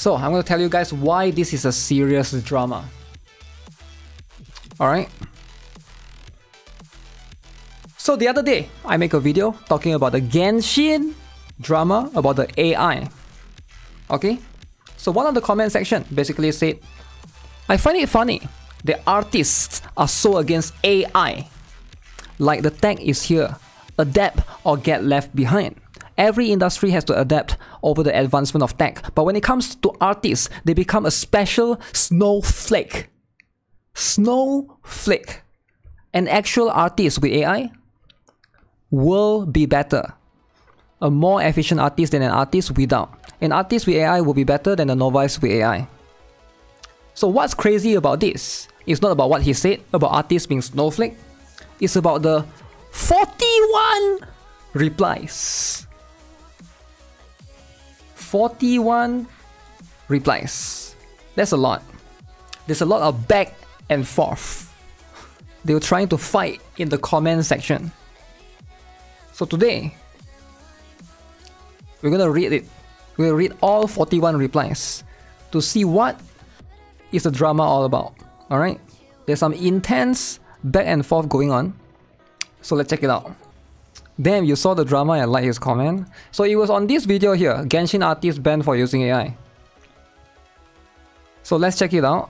So I'm going to tell you guys why this is a serious drama. Alright. So the other day, I make a video talking about the Genshin drama about the AI. Okay? So one of the comment section basically said, I find it funny the artists are so against AI. Like the tech is here. Adapt or get left behind. Every industry has to adapt over the advancement of tech. But when it comes to artists, they become a special snowflake. Snowflake. An actual artist with AI will be better. A more efficient artist than an artist without. An artist with AI will be better than a novice with AI. So what's crazy about this? It's not about what he said about artists being snowflake. It's about the 41 replies. 41 replies. That's a lot. There's a lot of back and forth. They were trying to fight in the comment section. So today, we're going to read it. We're going to read all 41 replies to see what is the drama all about. Alright? There's some intense back and forth going on. So let's check it out. Damn, you saw the drama and liked his comment. So it was on this video here, Genshin artist banned for using AI. So let's check it out.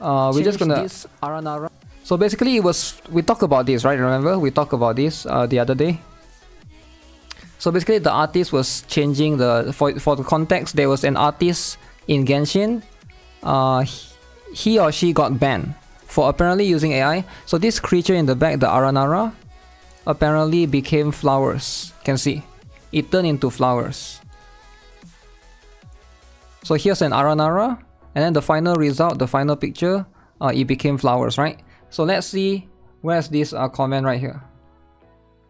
We're just gonna... This, Aranara. So basically it was... We talked about this, right? Remember? We talked about this the other day. So basically the artist was changing the... For the context, there was an artist in Genshin. He or she got banned for apparently using AI. So this creature in the back, the Aranara, apparently became flowers. Can see. It turned into flowers. So here's an Aranara. And then the final result, the final picture, it became flowers, right? So let's see, where's this comment right here?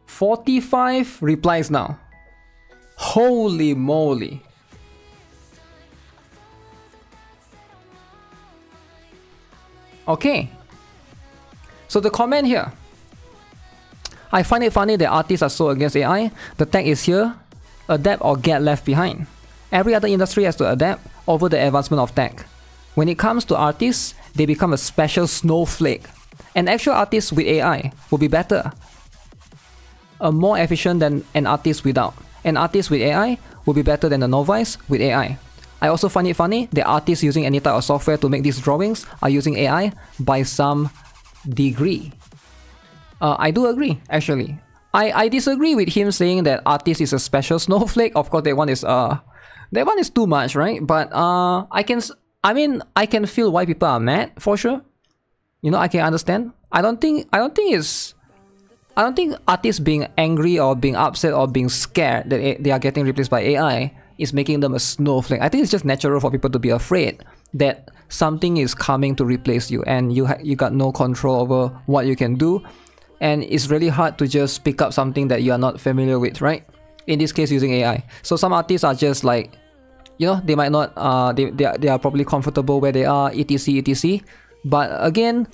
45 replies now. Holy moly. Okay. So the comment here. I find it funny that artists are so against AI. The tech is here. Adapt or get left behind. Every other industry has to adapt over the advancement of tech. When it comes to artists, they become a special snowflake. An actual artist with AI will be better. A more efficient than an artist without. An artist with AI will be better than a novice with AI. I also find it funny that artists using any type of software to make these drawings are using AI by some degree. I do agree, actually. I disagree with him saying that artist is a special snowflake. Of course, that one is too much, right? But I can feel why people are mad for sure. You know, I can understand. I don't think artists being angry or being upset or being scared that they are getting replaced by AI is making them a snowflake. I think it's just natural for people to be afraid that something is coming to replace you, and you got no control over what you can do, and it's really hard to just pick up something that you are not familiar with, right? In this case, using AI. So some artists are just like, you know, they might not, they are probably comfortable where they are, etc. But again,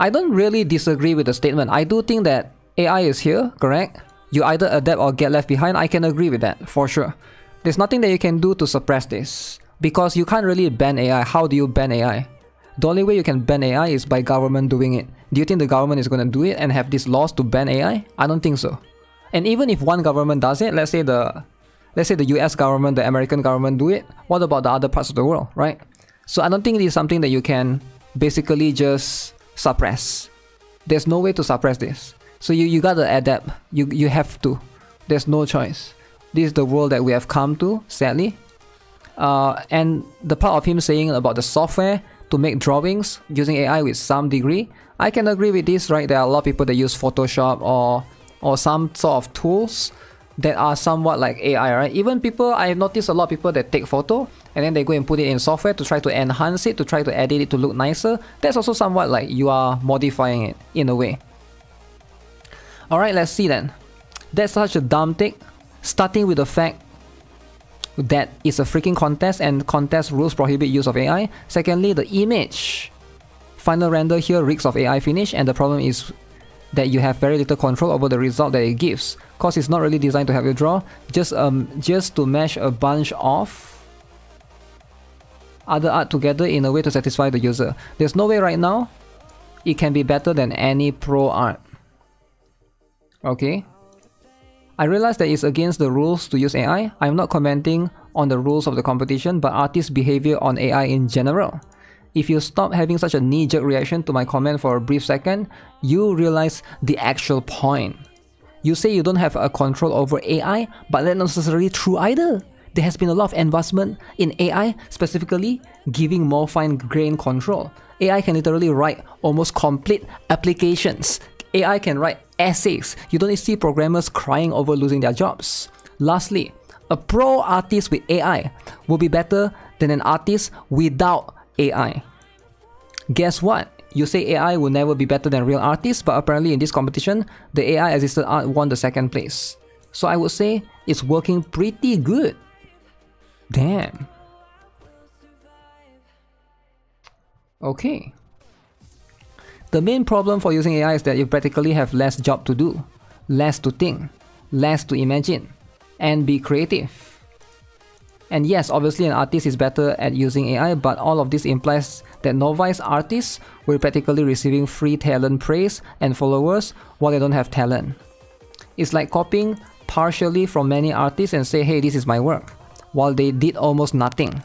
I don't really disagree with the statement. I do think that AI is here, correct? You either adapt or get left behind. I can agree with that, for sure. There's nothing that you can do to suppress this, because you can't really ban AI. How do you ban AI? The only way you can ban AI is by government doing it. Do you think the government is going to do it and have these laws to ban AI? I don't think so. And even if one government does it, let's say the US government, the American government do it, what about the other parts of the world, right? So I don't think it is something that you can basically just suppress. There's no way to suppress this. So you gotta adapt. You have to. There's no choice. This is the world that we have come to, sadly. And the part of him saying about the software to make drawings using AI with some degree, I can agree with this, right? There are a lot of people that use Photoshop or some sort of tools that are somewhat like AI, right? Even people, I've noticed a lot of people that take photo and then they go and put it in software to try to enhance it, to try to edit it to look nicer. That's also somewhat like you are modifying it in a way. Alright, let's see then. That's such a dumb take, starting with the fact that it's a freaking contest and contest rules prohibit use of AI. Secondly, the image. Final render here reeks of AI finish, and the problem is that you have very little control over the result that it gives, cause it's not really designed to help you draw, just to mash a bunch of other art together in a way to satisfy the user. There's no way right now it can be better than any pro art. Okay. I realize that it's against the rules to use AI. I'm not commenting on the rules of the competition, but artists' behavior on AI in general. If you stop having such a knee-jerk reaction to my comment for a brief second, you realize the actual point. You say you don't have a control over AI, but that's not necessarily true either. There has been a lot of advancement in AI, specifically giving more fine-grained control. AI can literally write almost complete applications. AI can write essays. You don't see programmers crying over losing their jobs. Lastly, a pro artist with AI will be better than an artist without AI. Guess what? You say AI will never be better than real artists, but apparently in this competition, the AI-assisted art won the second place. So I would say it's working pretty good. Damn. Okay. The main problem for using AI is that you practically have less job to do, less to think, less to imagine, and be creative. And yes, obviously an artist is better at using AI, but all of this implies that novice artists were practically receiving free talent praise and followers while they don't have talent. It's like copying partially from many artists and say, hey, this is my work, while they did almost nothing.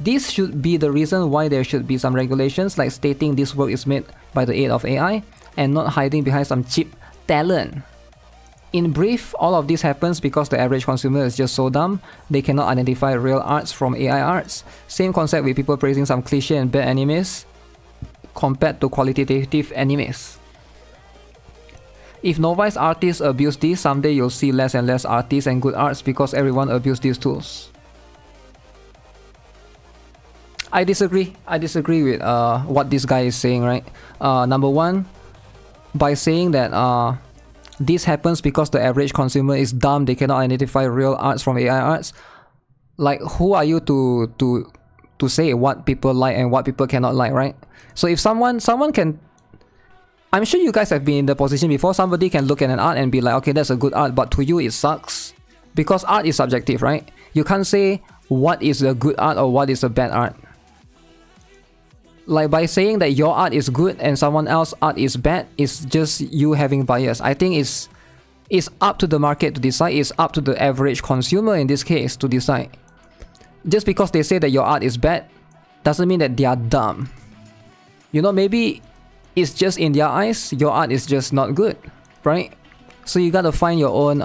This should be the reason why there should be some regulations like stating this work is made by the aid of AI and not hiding behind some cheap talent. In brief, all of this happens because the average consumer is just so dumb, they cannot identify real arts from AI arts. Same concept with people praising some cliché and bad animes compared to qualitative animes. If novice artists abuse this, someday you'll see less and less artists and good arts because everyone abuses these tools. I disagree with what this guy is saying, right? Number one, by saying that this happens because the average consumer is dumb, they cannot identify real arts from AI arts. Like, who are you to say what people like and what people cannot like, right? So if someone can, I'm sure you guys have been in the position before, somebody can look at an art and be like, okay, that's a good art, but to you it sucks. Because art is subjective, right? You can't say what is a good art or what is a bad art. Like, by saying that your art is good and someone else's art is bad, it's just you having bias. I think it's up to the market to decide, it's up to the average consumer in this case to decide. Just because they say that your art is bad doesn't mean that they are dumb. You know, maybe it's just in their eyes, your art is just not good, right? So you gotta find your own,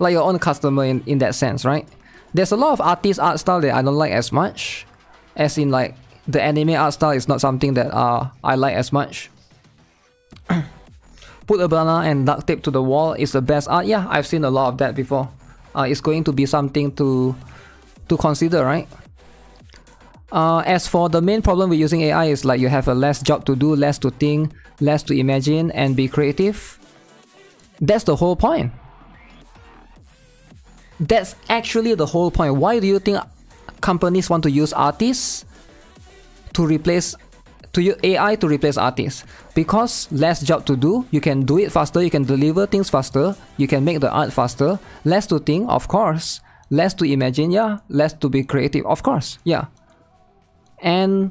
like your own customer in that sense, right? There's a lot of artists' art style that I don't like as much, as in like, the anime art style is not something that I like as much. Put a banana and duct tape to the wall is the best art. Yeah, I've seen a lot of that before. It's going to be something to consider, right? As for the main problem with using AI is like you have a less job to do, less to think, less to imagine and be creative. That's the whole point. That's actually the whole point. Why do you think companies want to use artists? To use AI to replace artists, because less job to do, you can do it faster, you can deliver things faster, you can make the art faster, less to think, of course, less to imagine, yeah, less to be creative, of course, yeah. And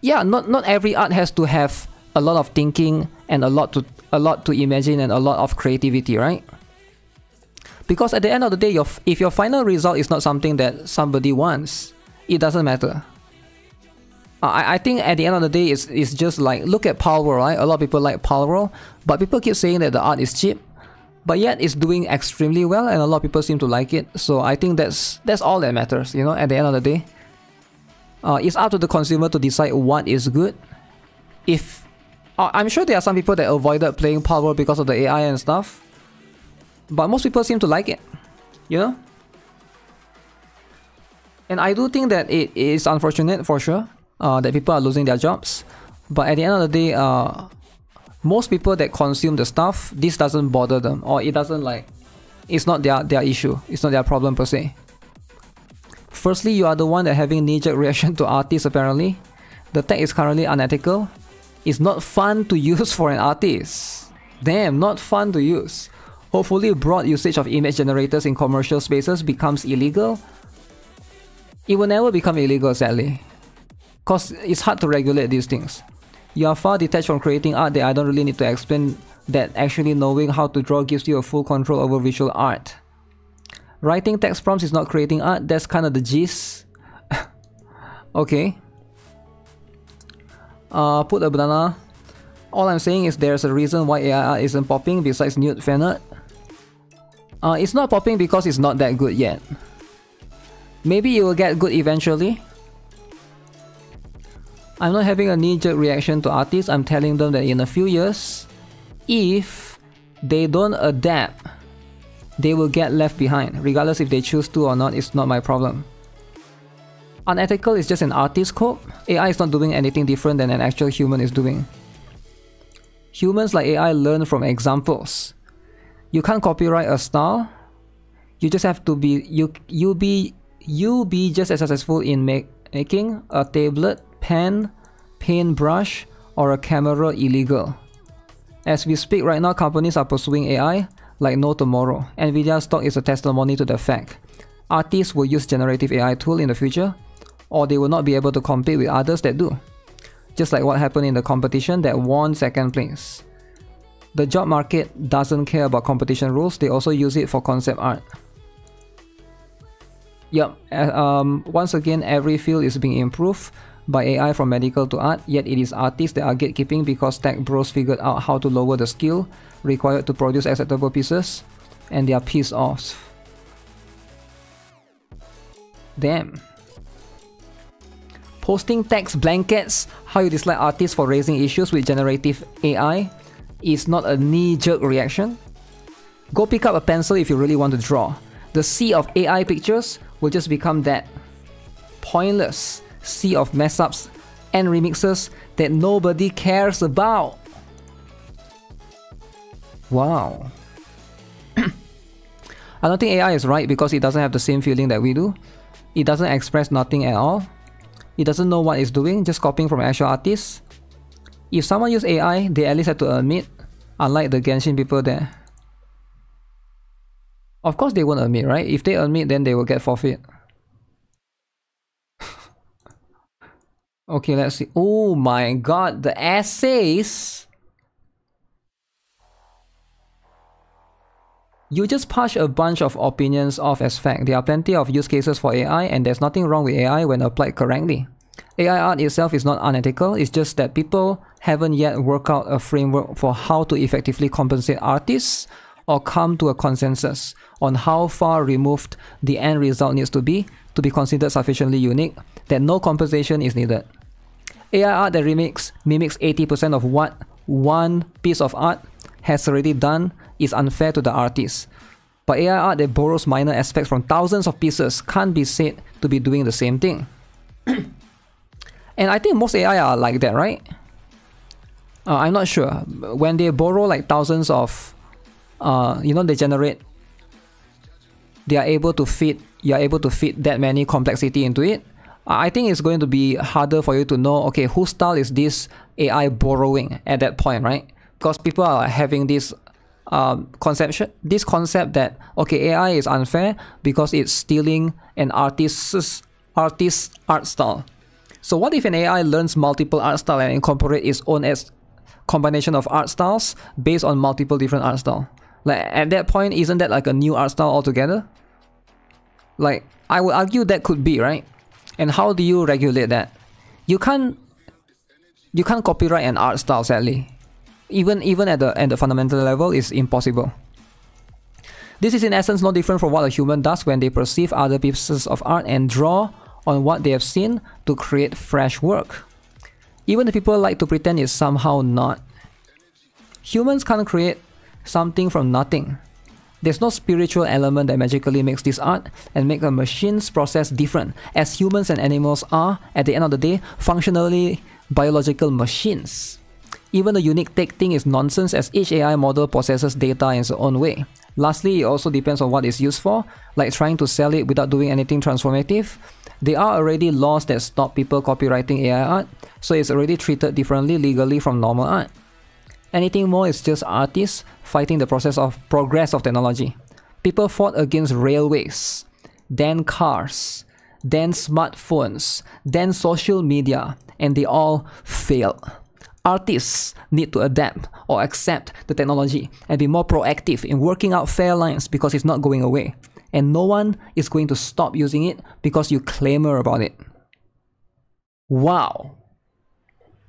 yeah, not every art has to have a lot of thinking and a lot to imagine and a lot of creativity, right? Because at the end of the day, if your final result is not something that somebody wants, it doesn't matter. I think at the end of the day, it's just like, look at Palworld, right? A lot of people like Palworld, but people keep saying that the art is cheap, but yet it's doing extremely well and a lot of people seem to like it. So I think that's all that matters, you know, at the end of the day. It's up to the consumer to decide what is good. If I'm sure there are some people that avoided playing Palworld because of the AI and stuff, but most people seem to like it, you know? And I do think that it is unfortunate for sure. That people are losing their jobs, but at the end of the day, most people that consume the stuff, this doesn't bother them, or it doesn't like, it's not their issue, it's not their problem per se. Firstly, you are the one that having knee-jerk reaction to artists apparently. The tech is currently unethical. It's not fun to use for an artist. Damn, not fun to use. Hopefully broad usage of image generators in commercial spaces becomes illegal. It will never become illegal, sadly, because it's hard to regulate these things. You are far detached from creating art that I don't really need to explain that actually knowing how to draw gives you a full control over visual art. Writing text prompts is not creating art, that's kind of the gist. Okay. Put a banana. All I'm saying is there's a reason why AI art isn't popping besides nude fanart. It's not popping because it's not that good yet. Maybe it will get good eventually. I'm not having a knee-jerk reaction to artists. I'm telling them that in a few years, if they don't adapt, they will get left behind. Regardless if they choose to or not, it's not my problem. Unethical is just an artist's code. AI is not doing anything different than an actual human is doing. Humans like AI learn from examples. You can't copyright a style. You just have to be you be just as successful in making a tablet, pen, paintbrush, or a camera illegal. As we speak right now, companies are pursuing AI like no tomorrow. Nvidia stock is a testimony to the fact. Artists will use generative AI tool in the future, or they will not be able to compete with others that do. Just like what happened in the competition that won second place. The job market doesn't care about competition rules, they also use it for concept art. Yep, once again, every field is being improved by AI from medical to art, yet it is artists that are gatekeeping because tech bros figured out how to lower the skill required to produce acceptable pieces, and they are pissed off. Damn. Posting text blankets, how you dislike artists for raising issues with generative AI is not a knee-jerk reaction. Go pick up a pencil if you really want to draw. The sea of AI pictures will just become that pointless sea of mess-ups and remixes that nobody cares about. Wow. I don't think AI is right because it doesn't have the same feeling that we do. It doesn't express nothing at all. It doesn't know what it's doing, just copying from actual artists. If someone used AI, they at least had to admit, unlike the Genshin people there. Of course they won't admit, right? If they admit, then they will get forfeit. Okay, let's see. Oh my god, the essays! You just push a bunch of opinions off as fact. There are plenty of use cases for AI, and there's nothing wrong with AI when applied correctly. AI art itself is not unethical, it's just that people haven't yet worked out a framework for how to effectively compensate artists or come to a consensus on how far removed the end result needs to be considered sufficiently unique that no compensation is needed. AI art that mimics 80% of what one piece of art has already done is unfair to the artist. But AI art that borrows minor aspects from thousands of pieces can't be said to be doing the same thing. And I think most AI are like that, right? I'm not sure. When they borrow like thousands of, they generate, they are able to fit, you are able to fit that many complexity into it. I think it's going to be harder for you to know, okay, whose style is this AI borrowing at that point, right? Because people are having this concept that, okay, AI is unfair because it's stealing an artist's art style. So what if an AI learns multiple art styles and incorporates its own combination of art styles based on multiple different art styles? Like, at that point, isn't that like a new art style altogether? Like, I would argue that could be, right? And how do you regulate that? You can't copyright an art style, sadly. Even at the fundamental level, it's impossible. This is in essence no different from what a human does when they perceive other pieces of art and draw on what they have seen to create fresh work. Even the people like to pretend it's somehow not. Humans can't create something from nothing. There's no spiritual element that magically makes this art and make a machine's process different, as humans and animals are, at the end of the day, functionally biological machines. Even the unique tech thing is nonsense, as each AI model processes data in its own way. Lastly, it also depends on what it's used for, like trying to sell it without doing anything transformative. There are already laws that stop people copywriting AI art, so it's already treated differently legally from normal art. Anything more is just artists fighting the progress of technology. People fought against railways, then cars, then smartphones, then social media, and they all fail. Artists need to adapt or accept the technology and be more proactive in working out fair lines because it's not going away. And no one is going to stop using it because you clamor about it. Wow.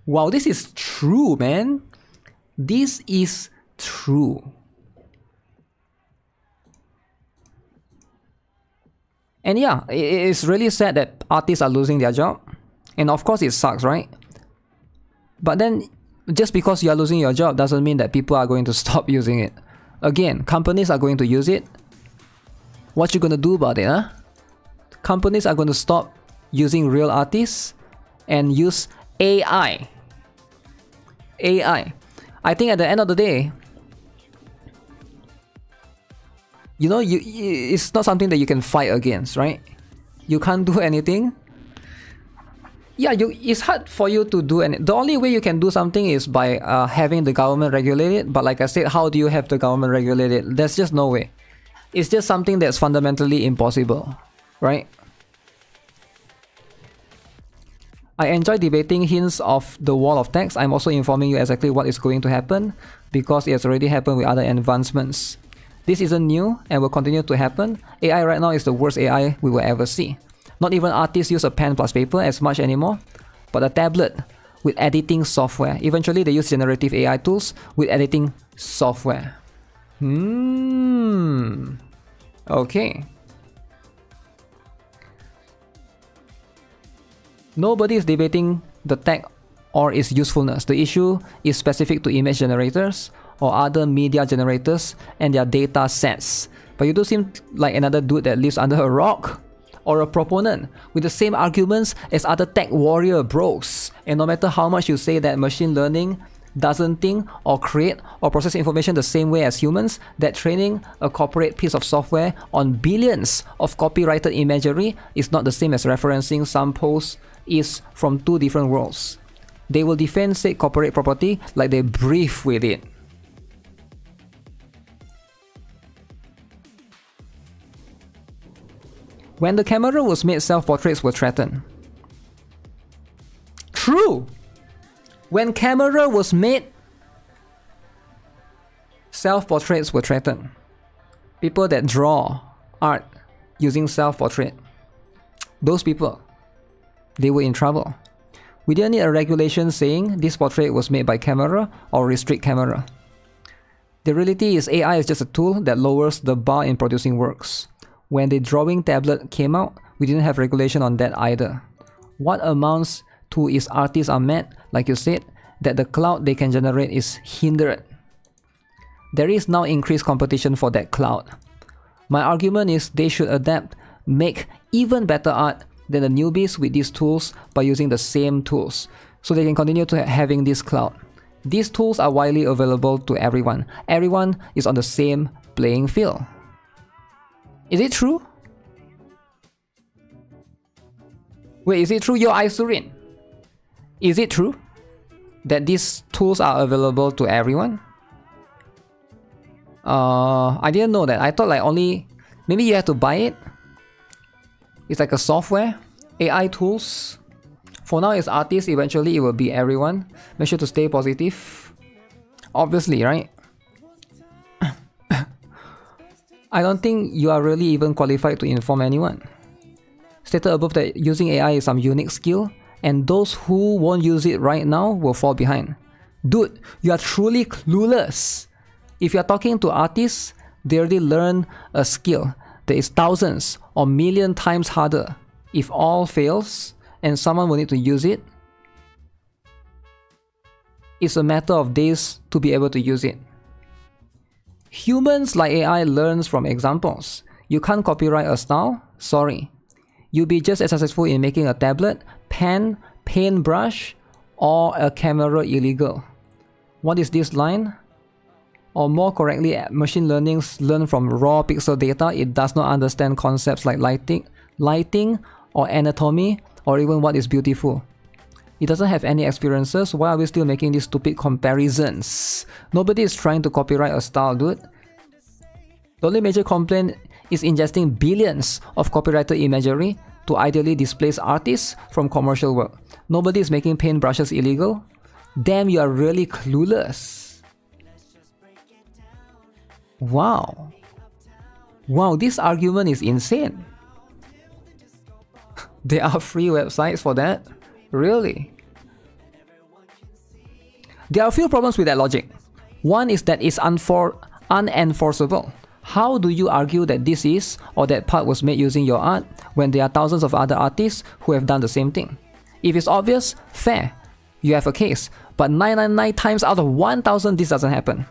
Wow, this is true, man. This is true. And yeah, it's really sad that artists are losing their job. And of course it sucks, right? But then, just because you are losing your job doesn't mean that people are going to stop using it. Again, companies are going to use it. What you gonna do about it, huh? Companies are going to stop using real artists and use AI. AI. I think at the end of the day, you know, it's not something that you can fight against, right? You can't do anything. Yeah, it's hard for you to do anything. The only way you can do something is by having the government regulate it. But like I said, how do you have the government regulate it? There's just no way. It's just something that's fundamentally impossible, right? I enjoy debating hints of the wall of text. I'm also informing you exactly what is going to happen because it has already happened with other advancements. This isn't new and will continue to happen. AI right now is the worst AI we will ever see. Not even artists use a pen plus paper as much anymore, but a tablet with editing software. Eventually, they use generative AI tools with editing software. Okay. Nobody is debating the tech or its usefulness. The issue is specific to image generators or other media generators and their data sets. But you do seem like another dude that lives under a rock or a proponent with the same arguments as other tech warrior bros. And no matter how much you say that machine learning doesn't think or create or process information the same way as humans, that training a corporate piece of software on billions of copyrighted imagery is not the same as referencing some post is from two different worlds. They will defend said corporate property like they breathe with it. When the camera was made, self-portraits were threatened. True! When camera was made, self-portraits were threatened. People that draw art using self-portrait, those people, they were in trouble. We didn't need a regulation saying this portrait was made by camera or restrict camera. The reality is AI is just a tool that lowers the bar in producing works. When the drawing tablet came out, we didn't have regulation on that either. What amounts to is artists are mad, like you said, that the cloud they can generate is hindered. There is now increased competition for that cloud. My argument is they should adapt, make even better art than the newbies with these tools by using the same tools, so they can continue to having this cloud. These tools are widely available to everyone. Everyone is on the same playing field. Is it true? Wait, is it true? Yo, Isurin, is it true that these tools are available to everyone? I didn't know that. I thought like only... maybe you have to buy it? It's like a software, AI tools. For now it's artists, eventually it will be everyone. Make sure to stay positive. Obviously, right? I don't think you are really even qualified to inform anyone. Stated above that using AI is some unique skill, and those who won't use it right now will fall behind. Dude, you are truly clueless. If you are talking to artists, they already learn a skill that is thousands or million times harder. If all fails and someone will need to use it, it's a matter of days to be able to use it. Humans like AI learns from examples. You can't copyright a style, sorry. You'll be just as successful in making a tablet, pen, paintbrush, or a camera illegal. What is this line? Or more correctly, machine learning learns from raw pixel data. It does not understand concepts like lighting, or anatomy, or even what is beautiful. It doesn't have any experiences. Why are we still making these stupid comparisons? Nobody is trying to copyright a style, dude. The only major complaint is ingesting billions of copyrighted imagery to ideally displace artists from commercial work. Nobody is making paintbrushes illegal. Damn, you are really clueless. Wow. Wow, this argument is insane. There are free websites for that? Really? There are a few problems with that logic. One is that it's unenforceable. How do you argue that this is or that part was made using your art when there are thousands of other artists who have done the same thing? If it's obvious, fair, you have a case, but 999 times out of 1000 this doesn't happen.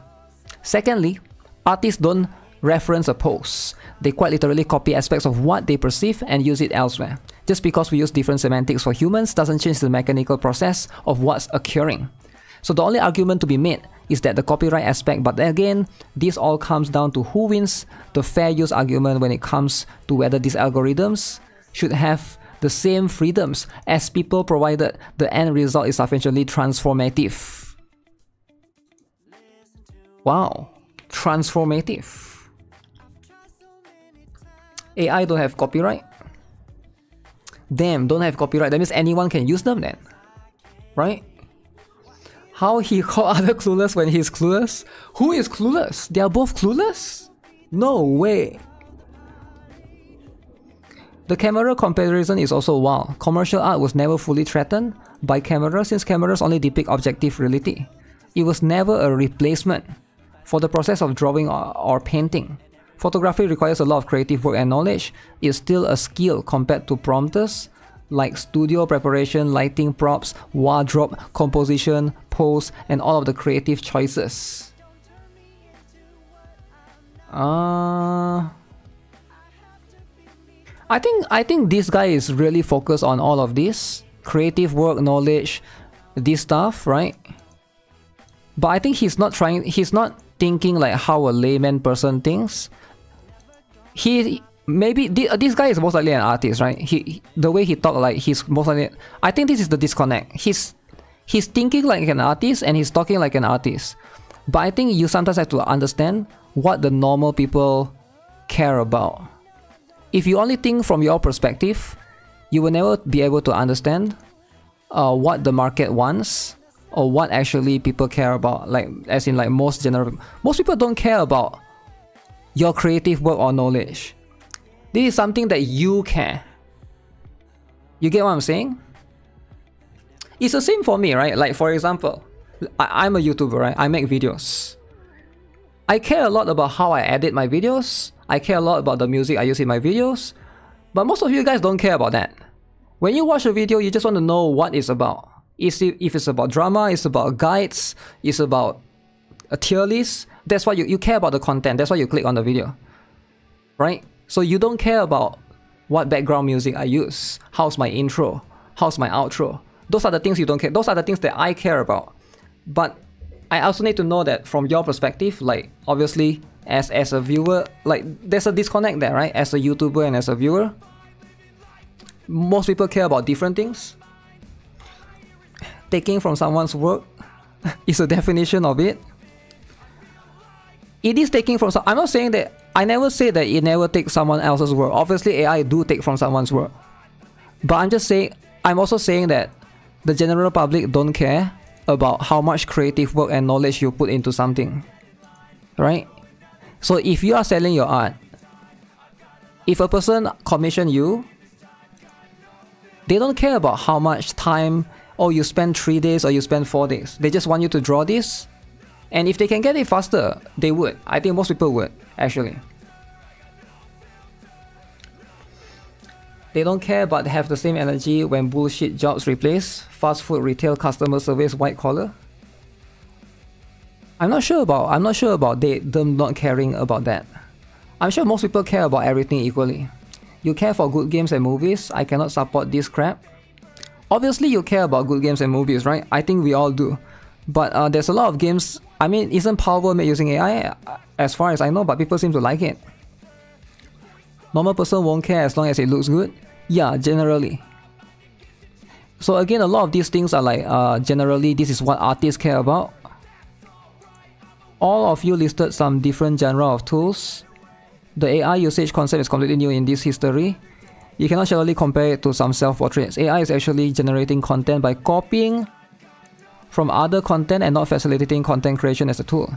Secondly, artists don't reference a post. They quite literally copy aspects of what they perceive and use it elsewhere. Just because we use different semantics for humans doesn't change the mechanical process of what's occurring. So the only argument to be made is that the copyright aspect, but again, this all comes down to who wins the fair use argument when it comes to whether these algorithms should have the same freedoms as people provided the end result is sufficiently transformative. Wow, transformative. AI don't have copyright? Damn, don't have copyright. That means anyone can use them then. Right? How he called other clueless when he's clueless? Who is clueless? They are both clueless? No way. The camera comparison is also wild. Commercial art was never fully threatened by camera since cameras only depict objective reality. It was never a replacement for the process of drawing or painting. Photography requires a lot of creative work and knowledge. It's still a skill compared to prompters like studio preparation, lighting, props, wardrobe, composition, pose, and all of the creative choices. I think this guy is really focused on all of this creative work, knowledge, this stuff, right? But I think he's not thinking like how a layman person thinks. This guy is most likely an artist, right? The way he talks, like he's most likely. I think this is the disconnect. He's thinking like an artist and he's talking like an artist. But I think you sometimes have to understand what the normal people care about. If you only think from your perspective, you will never be able to understand what the market wants or what actually people care about. Like as in like most people don't care about your creative work or knowledge. This is something that you care. You get what I'm saying? It's the same for me, right? Like for example, I'm a YouTuber, right? I make videos. I care a lot about how I edit my videos. I care a lot about the music I use in my videos. But most of you guys don't care about that. When you watch a video, you just want to know what it's about. If it's about drama, it's about guides, it's about a tier list. That's why you care about the content. That's why you click on the video, right? So you don't care about what background music I use, how's my intro, how's my outro. Those are the things you don't care. Those are the things that I care about. But I also need to know that from your perspective, like obviously as a viewer, like there's a disconnect there, right? As a YouTuber and as a viewer, most people care about different things. Taking from someone's work is a definition of it. It is taking from some. I'm not saying that. I never say that it never takes someone else's work. Obviously, AI do take from someone's work, but I'm just saying. I'm also saying that the general public don't care about how much creative work and knowledge you put into something, right? So if you are selling your art, if a person commissions you, they don't care about how much time. Or you spend 3 days or you spend 4 days. They just want you to draw this. And if they can get it faster, they would. I think most people would, actually. They don't care but have the same energy when bullshit jobs replace fast food, retail, customer service, white collar. I'm not sure about them not caring about that. I'm sure most people care about everything equally. You care for good games and movies. I cannot support this crap. Obviously, you care about good games and movies, right? I think we all do. But there's a lot of games. I mean, isn't Palworld made using AI? As far as I know, but people seem to like it. Normal person won't care as long as it looks good. Yeah, generally. So again, a lot of these things are like, generally, this is what artists care about. All of you listed some different genre of tools. The AI usage concept is completely new in this history. You cannot shallowly compare it to some self-portraits. AI is actually generating content by copying from other content and not facilitating content creation as a tool.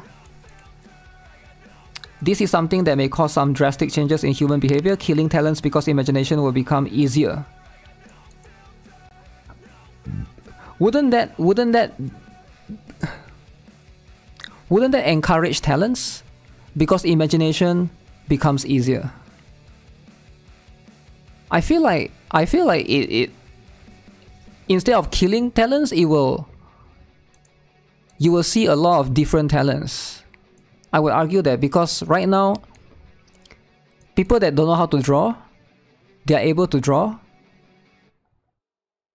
This is something that may cause some drastic changes in human behavior, killing talents because imagination will become easier. Wouldn't that encourage talents? Because imagination becomes easier. I feel like it instead of killing talents, you will see a lot of different talents. I would argue that, because right now people that don't know how to draw, they are able to draw.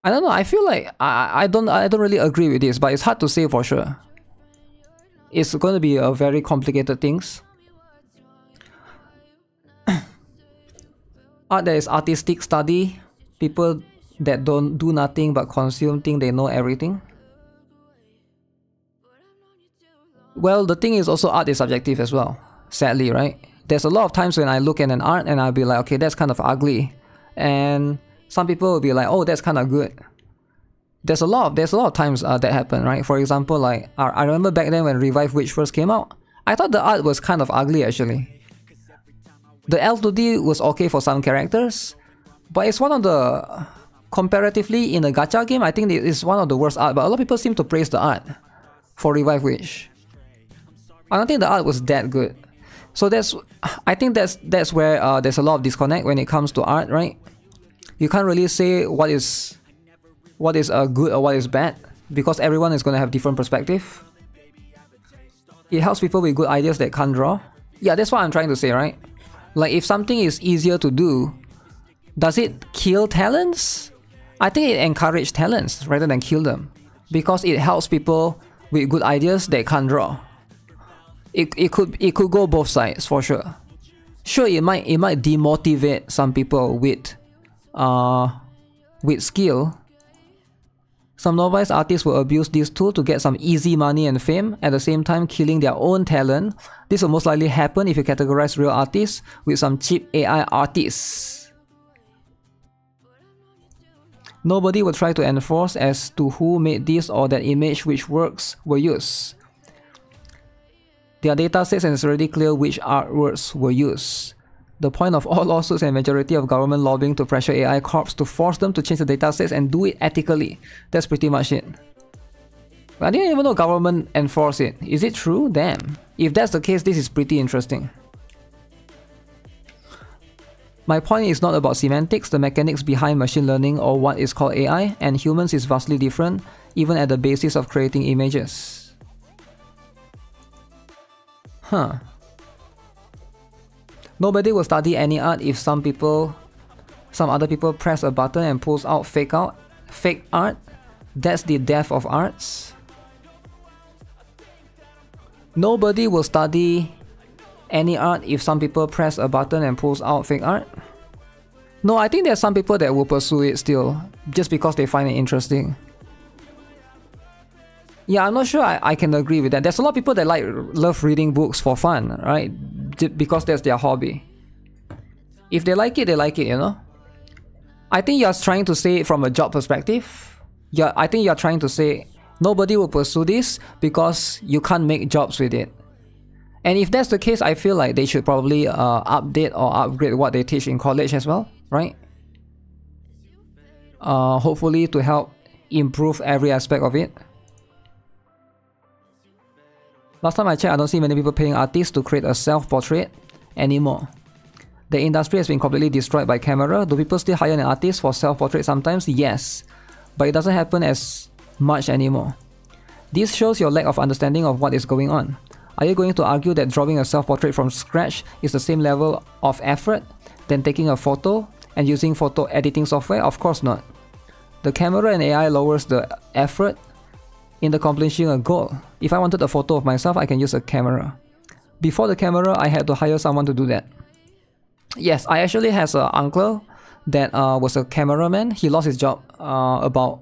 I don't know, I feel like I don't really agree with this, but it's hard to say for sure. It's going to be a very complicated things. Art that is artistic study, people that don't do nothing but consume things, they know everything. Well, the thing is also art is subjective as well, sadly, right? There's a lot of times when I look at an art and I'll be like, okay, that's kind of ugly. And some people will be like, oh, that's kind of good. There's a lot of times that happen, right? For example, like I remember back then when Revive Witch first came out, I thought the art was kind of ugly actually. The L2D was okay for some characters, but it's one of the, comparatively in a gacha game, I think it's one of the worst art, but a lot of people seem to praise the art for Revive Witch. I don't think the art was that good. So I think that's where there's a lot of disconnect when it comes to art, right? You can't really say what is good or what is bad, because everyone is going to have different perspective. It helps people with good ideas that can't draw. Yeah, that's what I'm trying to say, right? Like if something is easier to do, does it kill talents? I think it encourages talents rather than kill them, because it helps people with good ideas that can't draw. It could go both sides for sure. Sure, it might demotivate some people with skill. Some novice artists will abuse this tool to get some easy money and fame, at the same time killing their own talent. This will most likely happen if you categorize real artists with some cheap AI artists. Nobody will try to enforce as to who made this or that image, which works were used. Their data says and it's already clear which artworks were used. The point of all lawsuits and majority of government lobbying to pressure AI corps to force them to change the datasets and do it ethically. That's pretty much it. I didn't even know government enforce it. Is it true? Damn. If that's the case, this is pretty interesting. My point is not about semantics. The mechanics behind machine learning or what is called AI and humans is vastly different, even at the basis of creating images. Huh. Nobody will study any art if some other people press a button and pulls out fake art. That's the death of arts. Nobody will study any art if some people press a button and pulls out fake art. No, I think there are some people that will pursue it still, just because they find it interesting. Yeah, I'm not sure I can agree with that. There's a lot of people that love reading books for fun, right? Because that's their hobby. If they like it, they like it, you know? I think you're trying to say it from a job perspective. I think you're trying to say nobody will pursue this because you can't make jobs with it. And if that's the case, I feel like they should probably update or upgrade what they teach in college as well, right? Hopefully to help improve every aspect of it. Last time I checked, I don't see many people paying artists to create a self-portrait anymore. The industry has been completely destroyed by camera. Do people still hire an artist for self-portrait sometimes? Yes, but it doesn't happen as much anymore. This shows your lack of understanding of what is going on. Are you going to argue that drawing a self-portrait from scratch is the same level of effort than taking a photo and using photo editing software? Of course not. The camera and AI lowers the effort in accomplishing a goal. If I wanted a photo of myself, I can use a camera. Before the camera, I had to hire someone to do that. Yes, I actually has an uncle that was a cameraman. He lost his job about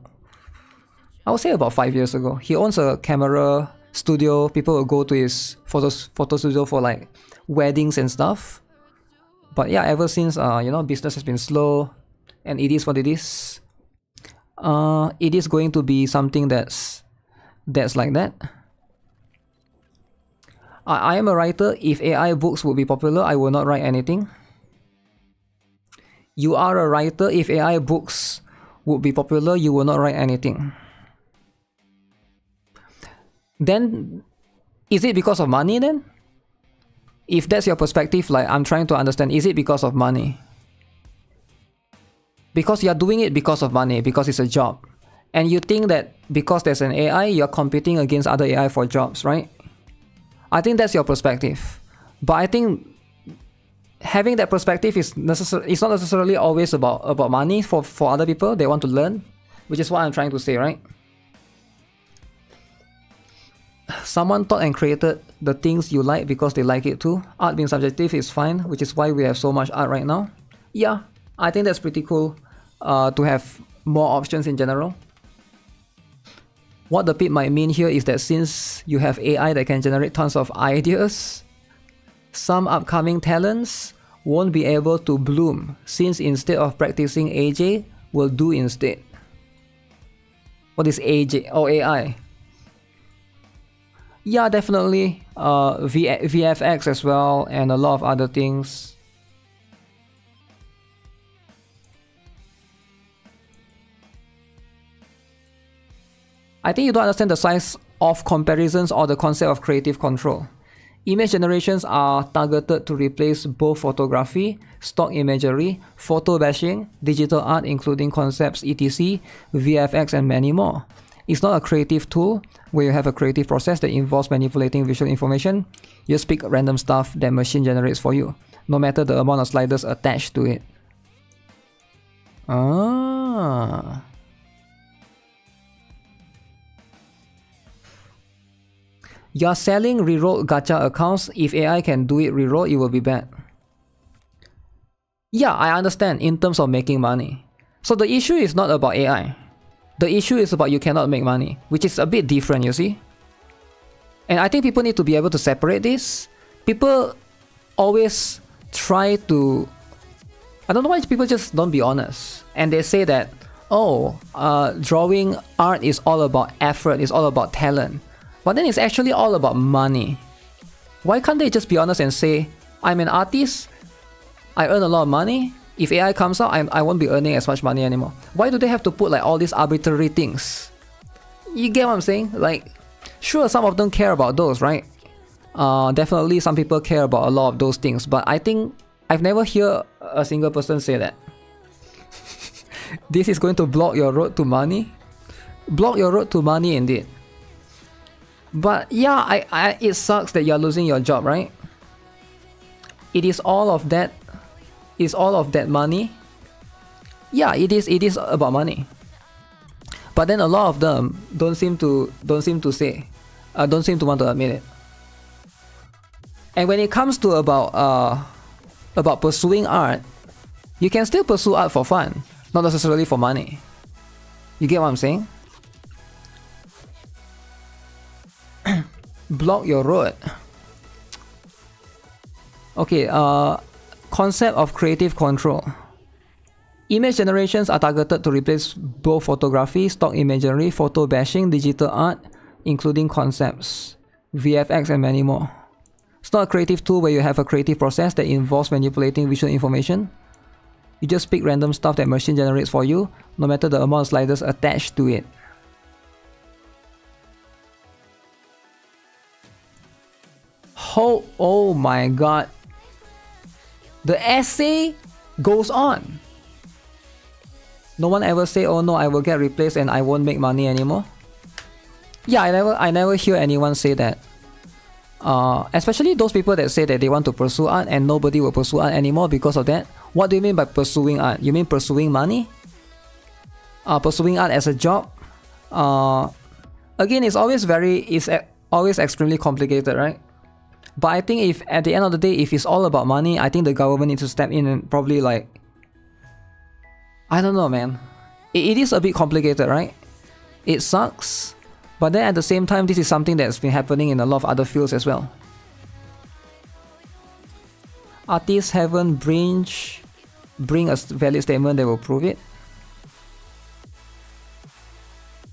5 years ago. He owns a camera studio. People will go to his photo studio for like weddings and stuff. But yeah, ever since you know, business has been slow, and it is what it is. It is going to be something that's like that. I am a writer. If AI books would be popular, I will not write anything. You are a writer. If AI books would be popular, you will not write anything. Then, is it because of money then? If that's your perspective, like, I'm trying to understand, is it because of money? Because you're doing it because of money, because it's a job. And you think that because there's an AI, you're competing against other AI for jobs, right? I think that's your perspective. But I think having that perspective is necessary. It's not necessarily always about money for other people. They want to learn, which is what I'm trying to say, right? Someone thought and created the things you like because they like it too. Art being subjective is fine, which is why we have so much art right now. Yeah, I think that's pretty cool to have more options in general. What the pit might mean here is that since you have AI that can generate tons of ideas, some upcoming talents won't be able to bloom since instead of practicing, AJ will do instead. What is AJ? Oh, AI. Yeah, definitely. VFX as well, and a lot of other things. I think you don't understand the size of comparisons or the concept of creative control. Image generations are targeted to replace both photography, stock imagery, photo bashing, digital art including concepts etc, VFX and many more. It's not a creative tool where you have a creative process that involves manipulating visual information. You just pick random stuff that machine generates for you, no matter the amount of sliders attached to it. Ah. You're selling reroll gacha accounts. If AI can do it reroll, it will be bad. Yeah, I understand in terms of making money. So the issue is not about AI. The issue is about you cannot make money, which is a bit different, you see. And I think people need to be able to separate this. People always try to... I don't know why people just don't be honest. And they say that, oh, drawing art is all about effort, it's all about talent. But then it's actually all about money. Why can't they just be honest and say, I'm an artist, I earn a lot of money. If AI comes out, I won't be earning as much money anymore. Why do they have to put like all these arbitrary things? You get what I'm saying? Like, sure, some of them care about those, right? Definitely some people care about a lot of those things, but I think I've never heard a single person say that. This is going to block your road to money? Block your road to money indeed. But yeah, it sucks that you're losing your job, right? It is all of that. It's all of that money. Yeah, it is about money. But then a lot of them don't seem to want to admit it. And when it comes to about pursuing art, you can still pursue art for fun, not necessarily for money. You get what I'm saying? Block your road. Okay, concept of creative control. Image generations are targeted to replace both photography, stock imagery, photo bashing, digital art, including concepts, VFX and many more. It's not a creative tool where you have a creative process that involves manipulating visual information. You just pick random stuff that machine generates for you, no matter the amount of sliders attached to it. Oh my god. The essay goes on. No one ever say, oh no, I will get replaced and I won't make money anymore. Yeah, I never hear anyone say that. Especially those people that say that they want to pursue art and nobody will pursue art anymore because of that. What do you mean by pursuing art? You mean pursuing money? Pursuing art as a job? Again, it's always extremely complicated, right? But I think if at the end of the day, if it's all about money, I think the government needs to step in and probably like... I don't know, man. It is a bit complicated, right? It sucks. But then at the same time, this is something that's been happening in a lot of other fields as well. artists haven't bring a valid statement that will prove it.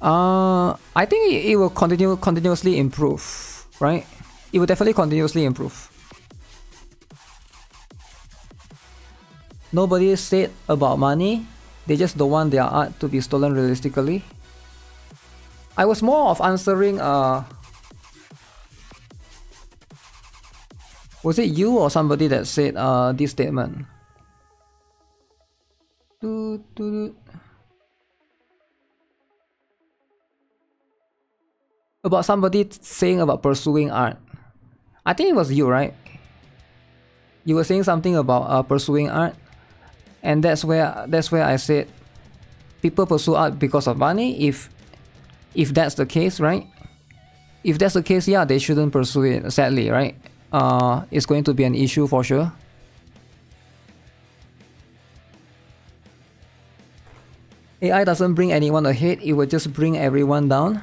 I think it will continuously improve, right? It will definitely continuously improve. Nobody said about money, they just don't want their art to be stolen realistically. I was more of answering, was it you or somebody that said this statement? About somebody saying about pursuing art. I think it was you, right? You were saying something about pursuing art. And that's where I said people pursue art because of money. If that's the case, right? If that's the case, yeah, they shouldn't pursue it, sadly, right? It's going to be an issue for sure. AI doesn't bring anyone ahead, it will just bring everyone down.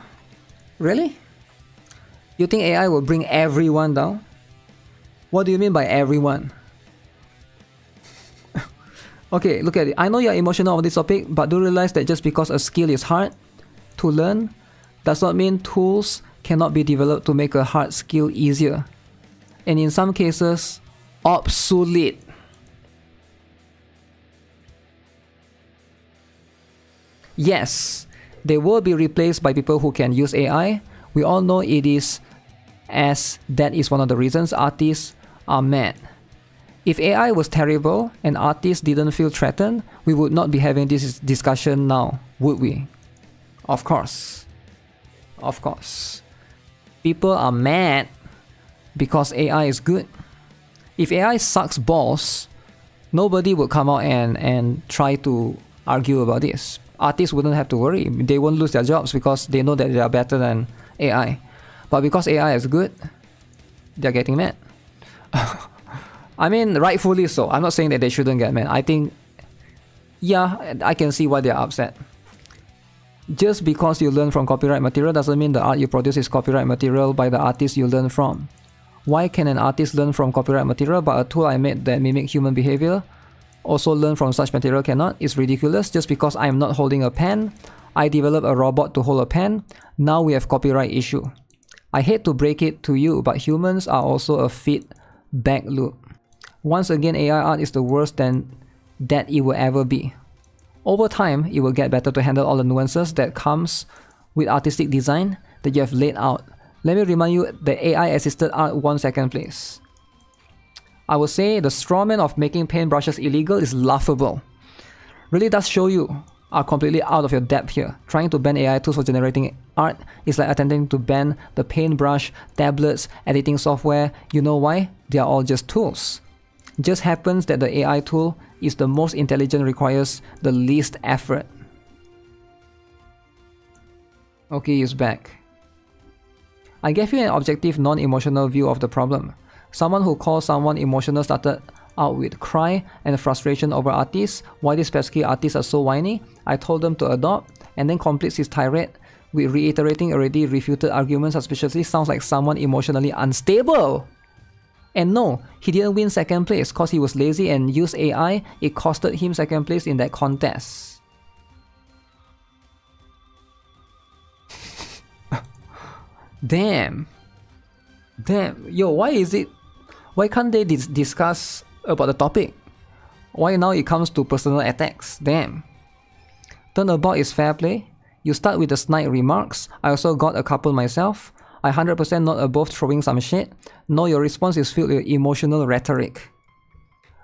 Really? You think AI will bring everyone down? What do you mean by everyone? Okay, look at it. I know you're emotional on this topic, but do realize that just because a skill is hard to learn does not mean tools cannot be developed to make a hard skill easier, and in some cases obsolete. Yes, they will be replaced by people who can use AI. We all know it is, as that is one of the reasons artists are mad. If AI was terrible and artists didn't feel threatened, we would not be having this discussion now, would we? Of course. Of course. People are mad because AI is good. If AI sucks balls, nobody would come out and try to argue about this. Artists wouldn't have to worry. They won't lose their jobs because they know that they are better than AI. But because AI is good, they're getting mad. I mean, rightfully so. I'm not saying that they shouldn't get mad. I think, yeah, I can see why they're upset. Just because you learn from copyright material doesn't mean the art you produce is copyright material by the artist you learn from. Why can an artist learn from copyright material but a tool I made that mimic human behavior also learn from such material cannot? It's ridiculous. Just because I'm not holding a pen, I develop a robot to hold a pen, now we have copyright issue. I hate to break it to you, but humans are also a feedback loop. Once again, AI art is the worst that it will ever be. Over time, it will get better to handle all the nuances that comes with artistic design that you have laid out. Let me remind you, the AI-assisted art won second place. I would say the straw man of making paintbrushes illegal is laughable. Really does show you are completely out of your depth here. Trying to ban AI tools for generating art is like attempting to ban the paintbrush, tablets, editing software. You know why? They are all just tools. Just happens that the AI tool is the most intelligent, requires the least effort. Okay, he's back. I gave you an objective, non-emotional view of the problem. Someone who calls someone emotional started out with cry and frustration over artists, why these pesky artists are so whiny. I told them to adopt, and then completes his tirade with reiterating already refuted arguments. Suspiciously sounds like someone emotionally unstable. And no, he didn't win second place because he was lazy and used AI. It costed him second place in that contest. Damn. Damn. Yo, why is it? Why can't they discuss about the topic? Why now it comes to personal attacks? Damn. Turnabout is fair play. You start with the snide remarks. I also got a couple myself. I 100% not above throwing some shit. No, your response is filled with emotional rhetoric.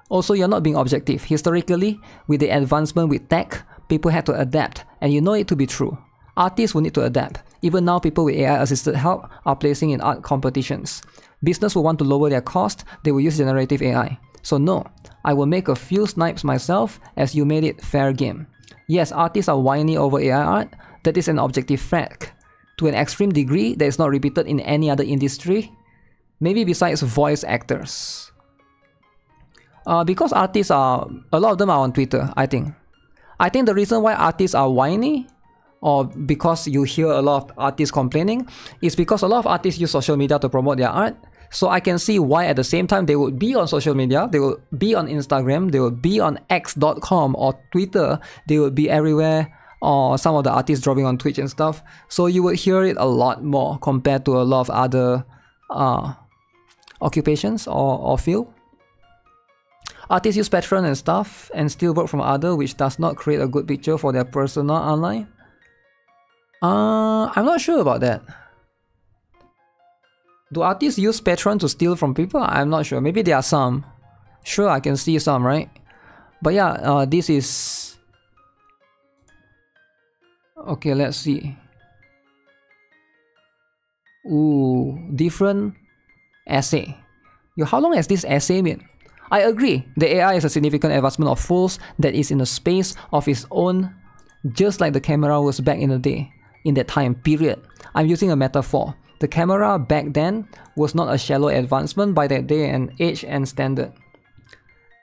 Also, you're not being objective. Historically, with the advancement with tech, people had to adapt, and you know it to be true. Artists will need to adapt. Even now, people with AI-assisted help are placing in art competitions. Business will want to lower their cost, they will use generative AI. So no, I will make a few snipes myself as you made it fair game. Yes, artists are whiny over AI art. That is an objective fact. To an extreme degree that is not repeated in any other industry, maybe besides voice actors. Because artists are, a lot of them are on Twitter, I think. I think the reason why artists are whiny, or because you hear a lot of artists complaining, is because a lot of artists use social media to promote their art. So I can see why at the same time they would be on social media, they would be on Instagram, they would be on X.com or Twitter, they would be everywhere, or some of the artists dropping on Twitch and stuff. So you would hear it a lot more compared to a lot of other occupations or field. Artists use Patreon and stuff and steal work from others, which does not create a good picture for their persona online. I'm not sure about that. Do artists use Patreon to steal from people? I'm not sure. Maybe there are some. Sure, I can see some, right? But yeah, this is... Okay, let's see. Ooh, different essay. Yo, how long has this essay been? I agree, the AI is a significant advancement of fools that is in a space of its own, just like the camera was back in the day, in that time period. I'm using a metaphor. The camera back then was not a shallow advancement by that day and age and standard.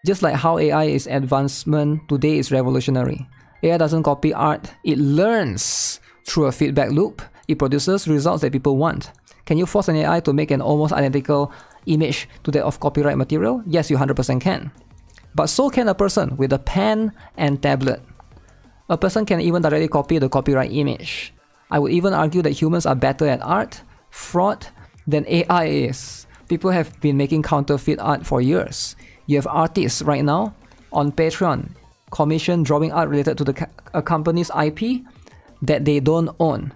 Just like how AI is advancement today is revolutionary. AI doesn't copy art, it learns through a feedback loop. It produces results that people want. Can you force an AI to make an almost identical image to that of copyright material? Yes, you 100% can. But so can a person with a pen and tablet. A person can even directly copy the copyright image. I would even argue that humans are better at art fraud than AI is. People have been making counterfeit art for years. You have artists right now on Patreon, commission drawing art related to a company's IP that they don't own,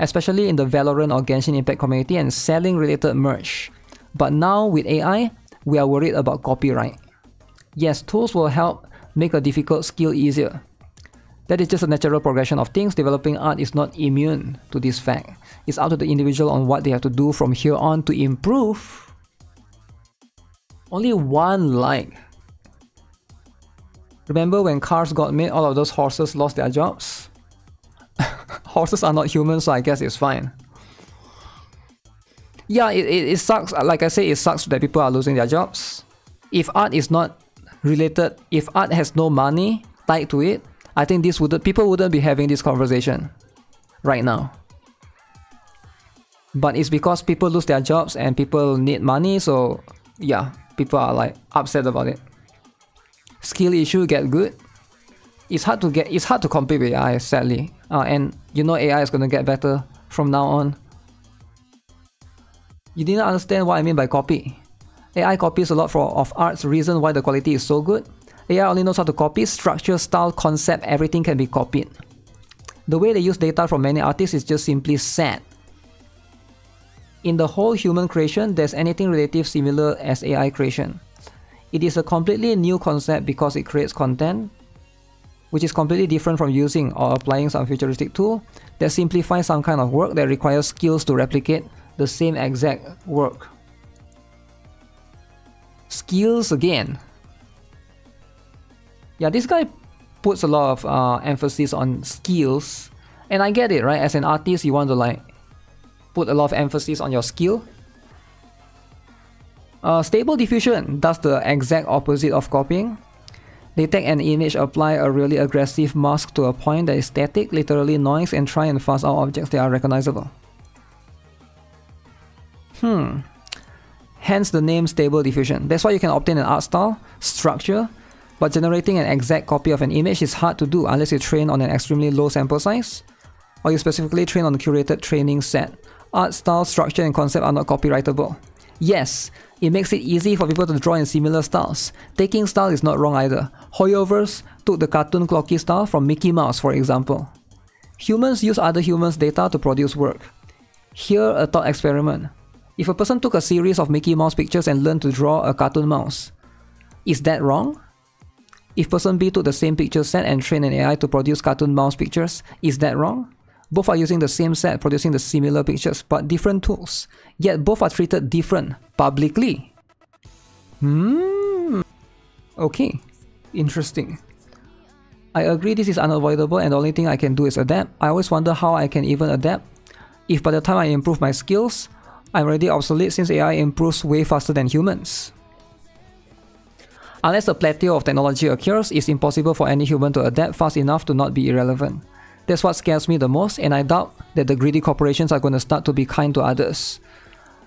especially in the Valorant or Genshin Impact community, and selling related merch. But now with AI, we are worried about copyright. Yes, tools will help make a difficult skill easier. That is just a natural progression of things. Developing art is not immune to this fact. It's up to the individual on what they have to do from here on to improve. Only one like. Remember when cars got made, all of those horses lost their jobs? Horses are not human, so I guess it's fine. Yeah, it sucks. Like I say, it sucks that people are losing their jobs. If art is not related, if art has no money tied to it, I think this would, people wouldn't be having this conversation right now. But it's because people lose their jobs and people need money, so yeah, people are like upset about it. Skill issue, get good. It's hard to compete with AI, sadly. And you know AI is gonna get better from now on. You didn't understand what I mean by copy. AI copies a lot of art's reason why the quality is so good. AI only knows how to copy structure, style, concept, everything can be copied. The way they use data from many artists is just simply sad. In the whole human creation, there's anything relative similar as AI creation. It is a completely new concept because it creates content, which is completely different from using or applying some futuristic tool that simplifies some kind of work that requires skills to replicate the same exact work. Skills again. Yeah, this guy puts a lot of emphasis on skills, and I get it, right? As an artist, you want to like put a lot of emphasis on your skill. Stable diffusion does the exact opposite of copying. They take an image, apply a really aggressive mask to a point that is static, literally noise, and try and phase out objects that are recognizable. Hence the name Stable Diffusion. That's why you can obtain an art style, structure, but generating an exact copy of an image is hard to do unless you train on an extremely low sample size, or you specifically train on a curated training set. Art style, structure, and concept are not copyrightable. Yes, it makes it easy for people to draw in similar styles. Taking style is not wrong either. Hoyoverse took the cartoon clocky style from Mickey Mouse, for example. Humans use other humans' data to produce work. Here, a thought experiment. If a person took a series of Mickey Mouse pictures and learned to draw a cartoon mouse, is that wrong? If person B took the same picture set and trained an AI to produce cartoon mouse pictures, is that wrong? Both are using the same set, producing the similar pictures, but different tools. Yet both are treated different, publicly. Okay, interesting. I agree this is unavoidable and the only thing I can do is adapt. I always wonder how I can even adapt. If by the time I improve my skills, I'm already obsolete since AI improves way faster than humans. Unless a plateau of technology occurs, it's impossible for any human to adapt fast enough to not be irrelevant. That's what scares me the most, and I doubt that the greedy corporations are going to start to be kind to others.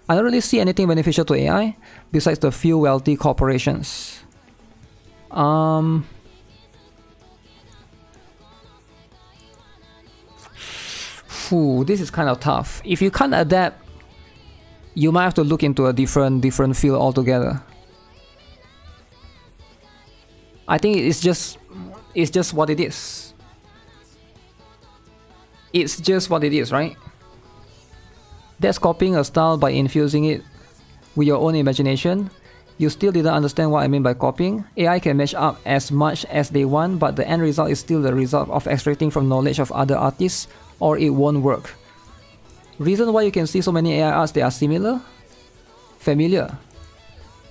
I don't really see anything beneficial to AI besides the few wealthy corporations. This is kind of tough. If you can't adapt, you might have to look into a different field altogether. I think it's just what it is. It's just what it is, right? That's copying a style by infusing it with your own imagination. You still didn't understand what I mean by copying. AI can match up as much as they want, but the end result is still the result of extracting from knowledge of other artists, or it won't work. Reason why you can see so many AI arts that are similar? Familiar.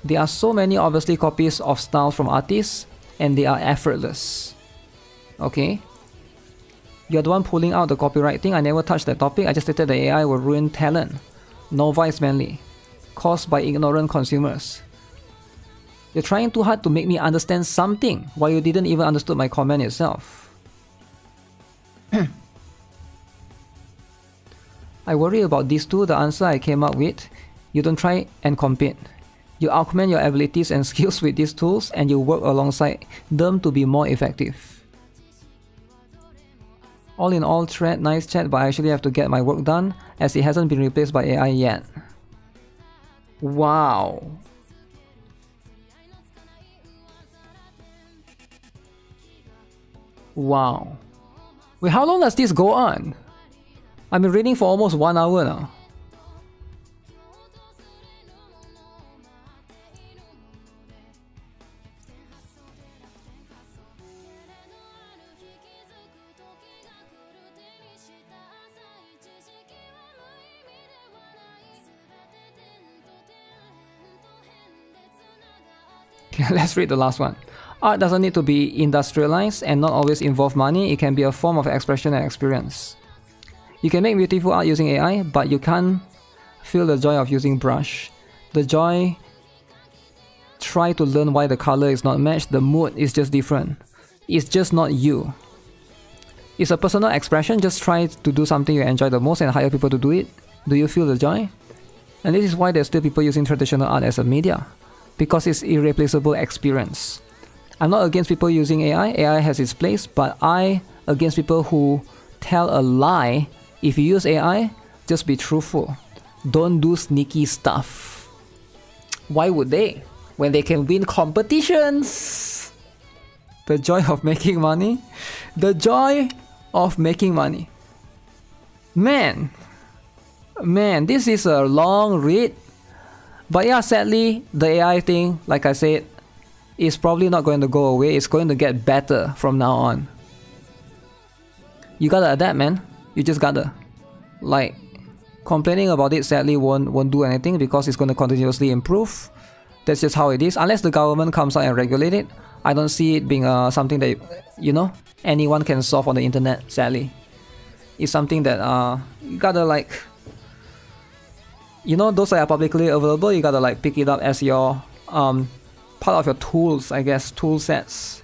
There are so many obviously copies of styles from artists, and they are effortless. Okay? You're the one pulling out the copyright thing. I never touched that topic. I just stated the AI will ruin talent. No vice manly. Caused by ignorant consumers. You're trying too hard to make me understand something while you didn't even understood my comment itself. I worry about these two. The answer I came up with: you don't try and compete. You augment your abilities and skills with these tools, and you work alongside them to be more effective. All in all, thread, nice chat, but I actually have to get my work done as it hasn't been replaced by AI yet. Wow. Wow. Wait, how long does this go on? I've been reading for almost 1 hour now. Okay, let's read the last one. Art doesn't need to be industrialized and not always involve money. It can be a form of expression and experience. You can make beautiful art using AI, but you can't feel the joy of using brush. The joy, try to learn why the color is not matched, the mood is just different. It's just not you. It's a personal expression, just try to do something you enjoy the most and hire people to do it. Do you feel the joy? And this is why there's still people using traditional art as a media, because it's irreplaceable experience. I'm not against people using AI, AI has its place, but I'm against people who tell a lie. If you use AI, just be truthful. Don't do sneaky stuff. Why would they? When they can win competitions! The joy of making money. The joy of making money. Man, this is a long read. But yeah, sadly, the AI thing, like I said, is probably not going to go away. It's going to get better from now on. You gotta adapt, man. You just gotta. Like, complaining about it sadly won't do anything because it's gonna continuously improve. That's just how it is. Unless the government comes out and regulate it, I don't see it being something that, you know, anyone can solve on the internet, sadly. It's something that you gotta, like, you know, those that are publicly available, you gotta like pick it up as your part of your tools, I guess, tool sets.